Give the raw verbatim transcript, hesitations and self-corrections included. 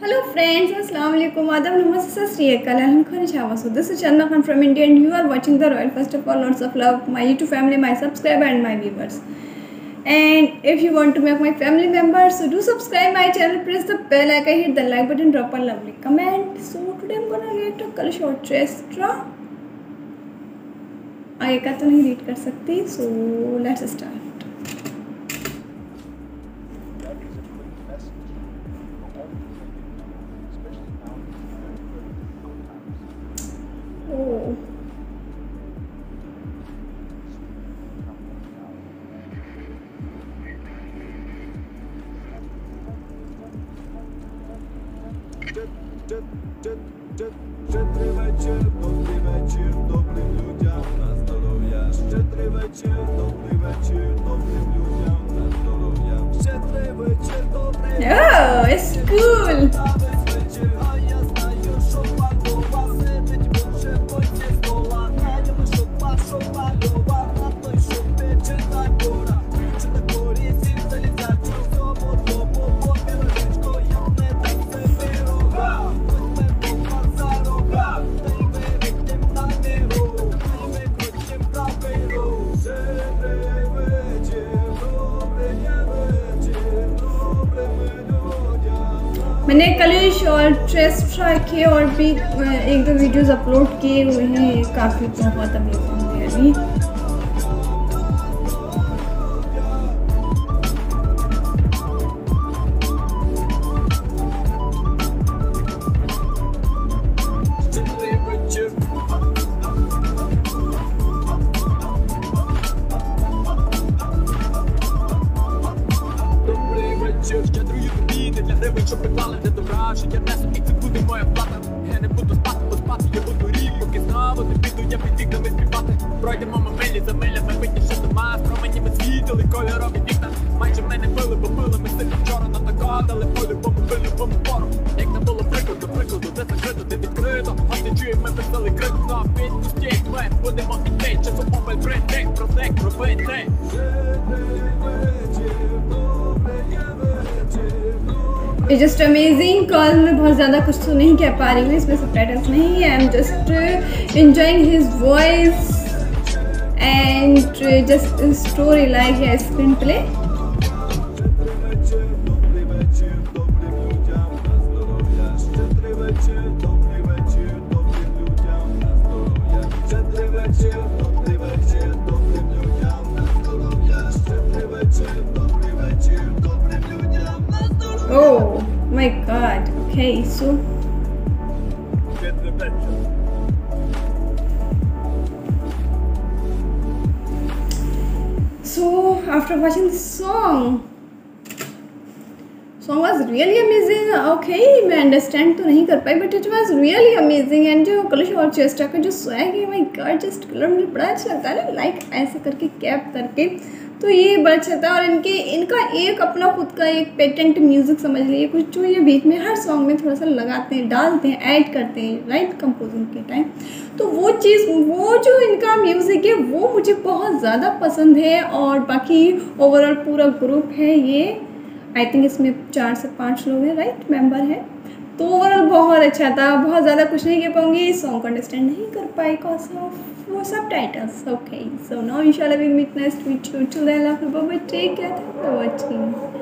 Hello friends, Assalamu alaikum, Adam Namaste, Sat Sri Akal, Alhamdulillah. So this is Chandma Khan from India and you are watching The Royal. First of all, lots of love, my YouTube family, my subscriber and my viewers. And if you want to make my family member, so do subscribe my channel, press the bell icon, hit the like button, drop a lovely comment. So today I'm gonna read to Kalush Orchestra. I can't read kar sakti, so let's start. Oh. Щедрий вечір, добрий вечір, добрим людям на здоров'я. Щедрий вечір, добрий вечір, добрим людям на здоров'я. Щедрий вечір, добрий вечір. Oh, it's cool. मैंने कलश orchestra के और भी एक दो videos upload किए हुए हैं, काफ़ी बहुत अपलोड होंगे अभी। Що приклали для добра, що я несу, і це буде моя плата. Я не буду спати, бо спати я буду рік, поки знову не піду я під вікнами співати. Пройдемо ми милі за милями, витні ще дома, променями світили кольорові вікна. Майже в мене пили, бо пили ми сильно вчора, на тако дали полю, бо ми били по мопору. Як не було прикладу, прикладу, де закрито, де відкрито. Ось не чуємо ми веселий крик, но відпустіть ми, будемо іти, часом опель притих, про них робити. It's just amazing. Call में बहुत ज़्यादा कुछ तो नहीं कह पा रही हूँ, इसमें subtitles नहीं है. I'm just enjoying his voice and just story like a screenplay. Oh my god, okay, so get the picture. So after watching this song, song was really amazing. Okay, I understand to nahi kar pai, but it was really amazing. And jo Kalush Orchestra ka jo swag hai, my god, just color mujhe bada acha lagta hai, like aise karke cap karke, तो ये बड़ा अच्छा था. और इनके इनका एक अपना खुद का एक पेटेंट म्यूज़िक समझ लीजिए, कुछ जो ये बीच में हर सॉन्ग में थोड़ा सा लगाते हैं, डालते हैं, ऐड करते हैं राइट कंपोजिंग के टाइम. तो वो चीज़, वो जो इनका म्यूज़िक है वो मुझे बहुत ज़्यादा पसंद है. और बाकी ओवरऑल पूरा ग्रुप है ये, आई थिंक इसमें चार से पाँच लोग हैं राइट मेम्बर हैं. तो ओवरऑल बहुत अच्छा था, बहुत ज़्यादा कुछ नहीं कह पाऊँगी, सॉन्ग को अंडरस्टैंड नहीं कर पाई कॉज ऑफ वो सब टाइटल्स. ओके, सो नाउ इंशाल्लाह we meet next video. Till then love you, bye bye, take care, thanks for watching.